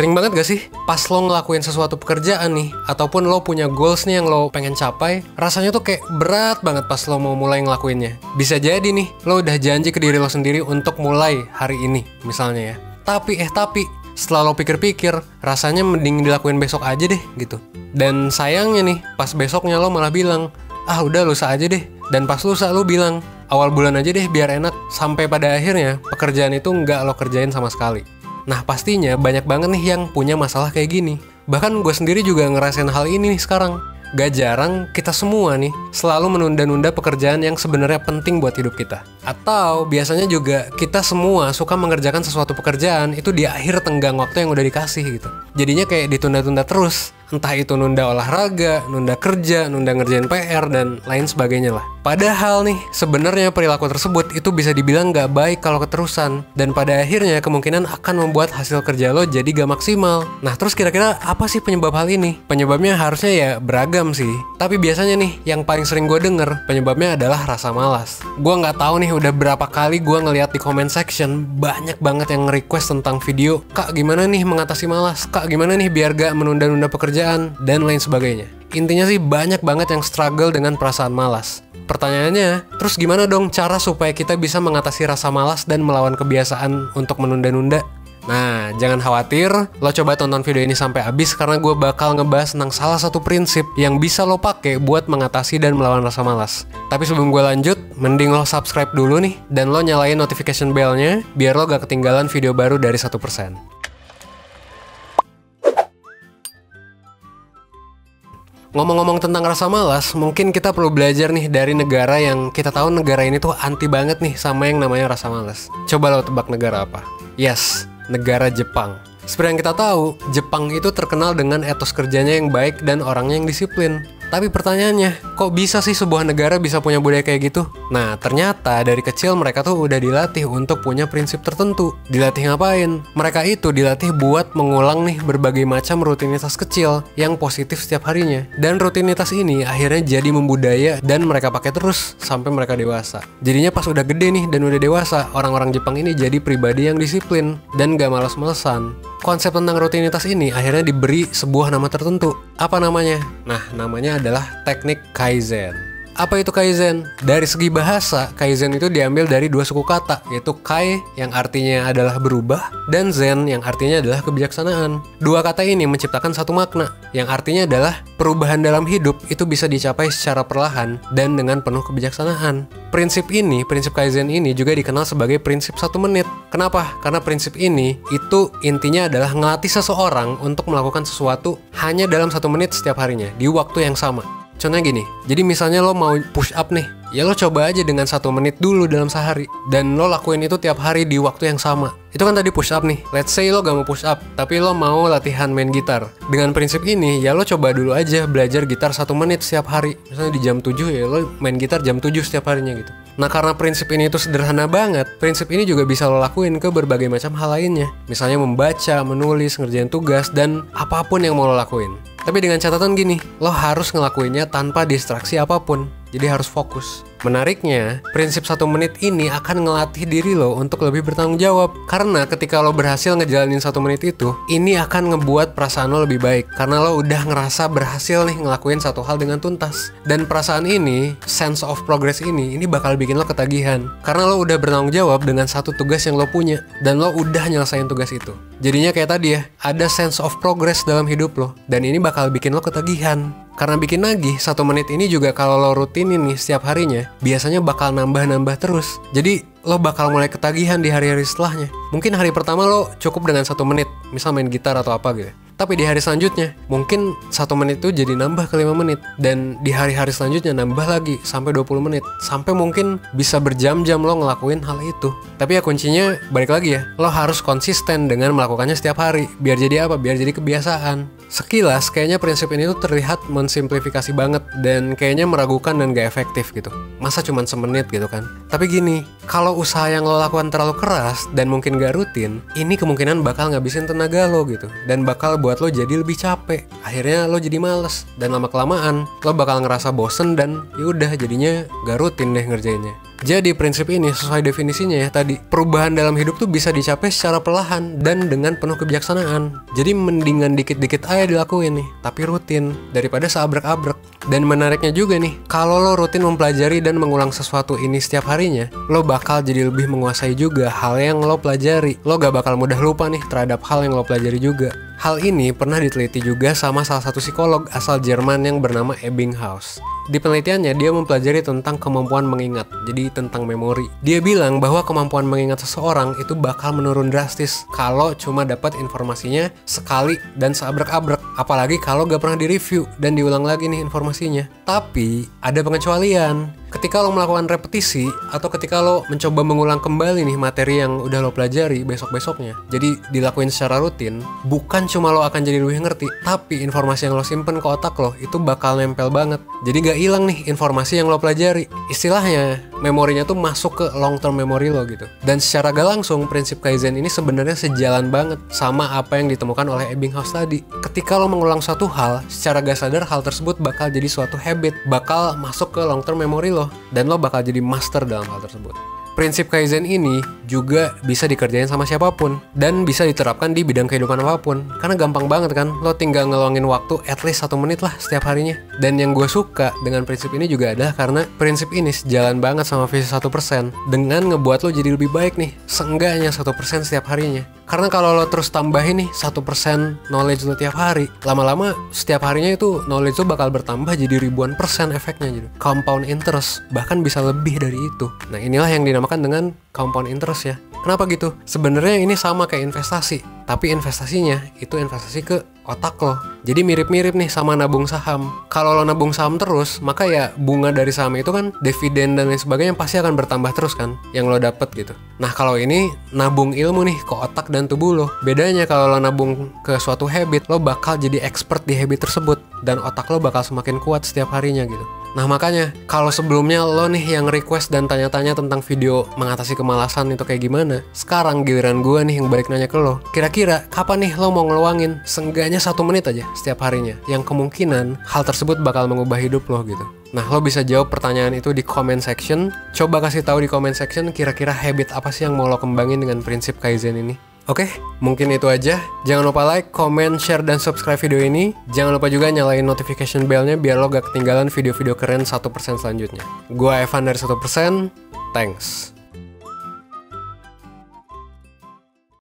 Sering banget gak sih pas lo ngelakuin sesuatu pekerjaan nih, ataupun lo punya goals nih yang lo pengen capai, rasanya tuh kayak berat banget pas lo mau mulai ngelakuinnya. Bisa jadi nih lo udah janji ke diri lo sendiri untuk mulai hari ini misalnya ya, tapi setelah lo pikir-pikir, rasanya mending dilakuin besok aja deh gitu. Dan sayangnya nih, pas besoknya lo malah bilang, ah udah lusa aja deh. Dan pas lusa lo bilang, awal bulan aja deh biar enak. Sampai pada akhirnya, pekerjaan itu nggak lo kerjain sama sekali. Nah pastinya banyak banget nih yang punya masalah kayak gini. Bahkan gue sendiri juga ngerasain hal ini nih sekarang. Gak jarang kita semua nih selalu menunda-nunda pekerjaan yang sebenarnya penting buat hidup kita. Atau biasanya juga kita semua suka mengerjakan sesuatu pekerjaan itu di akhir tenggang waktu yang udah dikasih gitu. Jadinya kayak ditunda-tunda terus. Entah itu nunda olahraga, nunda kerja, nunda ngerjain PR, dan lain sebagainya lah. Padahal nih, sebenarnya perilaku tersebut itu bisa dibilang gak baik kalau keterusan. Dan pada akhirnya kemungkinan akan membuat hasil kerja lo jadi gak maksimal. Nah terus kira-kira apa sih penyebab hal ini? Penyebabnya harusnya ya beragam sih. Tapi biasanya nih, yang paling sering gue denger, penyebabnya adalah rasa malas. Gue gak tahu nih udah berapa kali gue ngeliat di comment section, banyak banget yang request tentang video, Kak gimana nih mengatasi malas? Kak gimana nih biar gak menunda-nunda pekerjaan? Dan lain sebagainya. Intinya sih banyak banget yang struggle dengan perasaan malas. Pertanyaannya, terus gimana dong cara supaya kita bisa mengatasi rasa malas dan melawan kebiasaan untuk menunda-nunda? Nah, jangan khawatir, lo coba tonton video ini sampai habis karena gue bakal ngebahas tentang salah satu prinsip yang bisa lo pakai buat mengatasi dan melawan rasa malas. Tapi sebelum gue lanjut, mending lo subscribe dulu nih dan lo nyalain notification bellnya biar lo gak ketinggalan video baru dari 1%. Ngomong-ngomong tentang rasa malas, mungkin kita perlu belajar nih dari negara yang kita tahu negara ini tuh anti banget nih sama yang namanya rasa malas. Coba lo tebak negara apa? Yes, negara Jepang. Seperti yang kita tahu, Jepang itu terkenal dengan etos kerjanya yang baik dan orangnya yang disiplin. Tapi pertanyaannya, kok bisa sih sebuah negara bisa punya budaya kayak gitu? Nah, ternyata dari kecil mereka tuh udah dilatih untuk punya prinsip tertentu. Dilatih ngapain? Mereka itu dilatih buat mengulang nih berbagai macam rutinitas kecil yang positif setiap harinya. Dan rutinitas ini akhirnya jadi membudaya dan mereka pakai terus sampai mereka dewasa. Jadinya pas udah gede nih dan udah dewasa, orang-orang Jepang ini jadi pribadi yang disiplin dan gak malas-malesan. Konsep tentang rutinitas ini akhirnya diberi sebuah nama tertentu. Apa namanya? Nah, namanya adalah teknik Kaizen. Apa itu Kaizen? Dari segi bahasa, Kaizen itu diambil dari dua suku kata, yaitu Kai yang artinya adalah berubah, dan Zen yang artinya adalah kebijaksanaan. Dua kata ini menciptakan satu makna, yang artinya adalah perubahan dalam hidup itu bisa dicapai secara perlahan dan dengan penuh kebijaksanaan. Prinsip Kaizen ini juga dikenal sebagai prinsip 1 menit. Kenapa? Karena prinsip ini itu intinya adalah ngelatih seseorang untuk melakukan sesuatu hanya dalam 1 menit setiap harinya, di waktu yang sama. Contohnya gini, jadi misalnya lo mau push up nih, ya lo coba aja dengan 1 menit dulu dalam sehari, dan lo lakuin itu tiap hari di waktu yang sama. Itu kan tadi push up nih, let's say lo gak mau push up, tapi lo mau latihan main gitar. Dengan prinsip ini, ya lo coba dulu aja belajar gitar 1 menit setiap hari. Misalnya di jam 7, ya lo main gitar jam 7 setiap harinya gitu. Nah karena prinsip ini itu sederhana banget, prinsip ini juga bisa lo lakuin ke berbagai macam hal lainnya. Misalnya membaca, menulis, ngerjain tugas, dan apapun yang mau lo lakuin. Tapi dengan catatan gini, lo harus ngelakuinnya tanpa distraksi apapun. Jadi harus fokus. Menariknya, prinsip 1 menit ini akan ngelatih diri lo untuk lebih bertanggung jawab. Karena ketika lo berhasil ngejalanin 1 menit itu, ini akan ngebuat perasaan lo lebih baik. Karena lo udah ngerasa berhasil nih ngelakuin satu hal dengan tuntas. Dan perasaan ini, sense of progress ini bakal bikin lo ketagihan. Karena lo udah bertanggung jawab dengan satu tugas yang lo punya. Dan lo udah nyelesain tugas itu. Jadinya kayak tadi ya, ada sense of progress dalam hidup lo. Dan ini bakal bikin lo ketagihan. Karena bikin nagih, 1 menit ini juga kalau lo rutinin nih setiap harinya, biasanya bakal nambah-nambah terus. Jadi lo bakal mulai ketagihan di hari-hari setelahnya. Mungkin hari pertama lo cukup dengan 1 menit, misal main gitar atau apa gitu. Tapi di hari selanjutnya, mungkin 1 menit itu jadi nambah ke 5 menit. Dan di hari-hari selanjutnya nambah lagi sampai 20 menit. Sampai mungkin bisa berjam-jam lo ngelakuin hal itu. Tapi ya kuncinya balik lagi ya, lo harus konsisten dengan melakukannya setiap hari. Biar jadi apa? Biar jadi kebiasaan. Sekilas kayaknya prinsip ini tuh terlihat mensimplifikasi banget. Dan kayaknya meragukan dan gak efektif gitu. Masa cuma 1 menit gitu kan? Tapi gini, kalau usaha yang lo lakukan terlalu keras dan mungkin gak rutin, ini kemungkinan bakal ngabisin tenaga lo gitu. Dan bakal buat lo jadi lebih capek, akhirnya lo jadi males, dan lama-kelamaan lo bakal ngerasa bosen dan yaudah jadinya gak rutin deh ngerjainnya. Jadi prinsip ini sesuai definisinya ya tadi, perubahan dalam hidup tuh bisa dicapai secara perlahan dan dengan penuh kebijaksanaan. Jadi mendingan dikit-dikit aja dilakuin nih, tapi rutin, daripada seabrek-abrek. Dan menariknya juga nih, kalau lo rutin mempelajari dan mengulang sesuatu ini setiap harinya, lo bakal jadi lebih menguasai juga hal yang lo pelajari. Lo gak bakal mudah lupa nih terhadap hal yang lo pelajari juga. Hal ini pernah diteliti juga sama salah satu psikolog asal Jerman yang bernama Ebbinghaus. Di penelitiannya, dia mempelajari tentang kemampuan mengingat, jadi tentang memori. Dia bilang bahwa kemampuan mengingat seseorang itu bakal menurun drastis kalau cuma dapat informasinya sekali dan seabrek-abrek, apalagi kalau gak pernah direview dan diulang lagi nih informasinya. Tapi ada pengecualian. Ketika lo melakukan repetisi atau ketika lo mencoba mengulang kembali nih materi yang udah lo pelajari besok-besoknya, jadi dilakuin secara rutin, bukan cuma lo akan jadi lebih ngerti, tapi informasi yang lo simpen ke otak lo itu bakal nempel banget. Jadi gak hilang nih informasi yang lo pelajari. Istilahnya, memorinya tuh masuk ke long term memory lo gitu. Dan secara gak langsung, prinsip Kaizen ini sebenarnya sejalan banget sama apa yang ditemukan oleh Ebbinghaus tadi. Ketika lo mengulang suatu hal, secara gak sadar hal tersebut bakal jadi suatu habit, bakal masuk ke long term memory lo, dan lo bakal jadi master dalam hal tersebut. Prinsip Kaizen ini juga bisa dikerjain sama siapapun dan bisa diterapkan di bidang kehidupan apapun, karena gampang banget kan, lo tinggal ngeluangin waktu at least 1 menit lah setiap harinya. Dan yang gue suka dengan prinsip ini juga adalah karena prinsip ini sejalan banget sama visi 1% dengan ngebuat lo jadi lebih baik nih, seenggaknya 1% setiap harinya. Karena kalau lo terus tambahin nih 1% knowledge lo tiap hari, lama-lama setiap harinya itu knowledge lo bakal bertambah jadi ribuan persen efeknya gitu. Compound interest, bahkan bisa lebih dari itu. Nah, inilah yang dinamakan dengan compound interest ya. Kenapa gitu? Sebenarnya ini sama kayak investasi, tapi investasinya itu investasi ke otak lo. Jadi mirip-mirip nih sama nabung saham. Kalau lo nabung saham terus, maka ya bunga dari saham itu kan, dividen dan lain sebagainya pasti akan bertambah terus kan, yang lo dapet gitu. Nah, kalau ini nabung ilmu nih ke otak dan tubuh lo. Bedanya kalau lo nabung ke suatu habit, lo bakal jadi expert di habit tersebut, dan otak lo bakal semakin kuat setiap harinya gitu. Nah, makanya kalau sebelumnya lo nih yang request dan tanya-tanya tentang video mengatasi kemalasan itu kayak gimana, sekarang giliran gue nih yang balik nanya ke lo. Kira-kira kapan nih lo mau ngeluangin seenggaknya 1 menit aja setiap harinya, yang kemungkinan hal tersebut bakal mengubah hidup lo gitu. Nah, lo bisa jawab pertanyaan itu di comment section. Coba kasih tahu di comment section kira-kira habit apa sih yang mau lo kembangin dengan prinsip Kaizen ini. Oke, mungkin itu aja. Jangan lupa like, comment, share, dan subscribe video ini. Jangan lupa juga nyalain notification bellnya biar lo gak ketinggalan video-video keren 1% selanjutnya. Gua Evan dari 1%, thanks.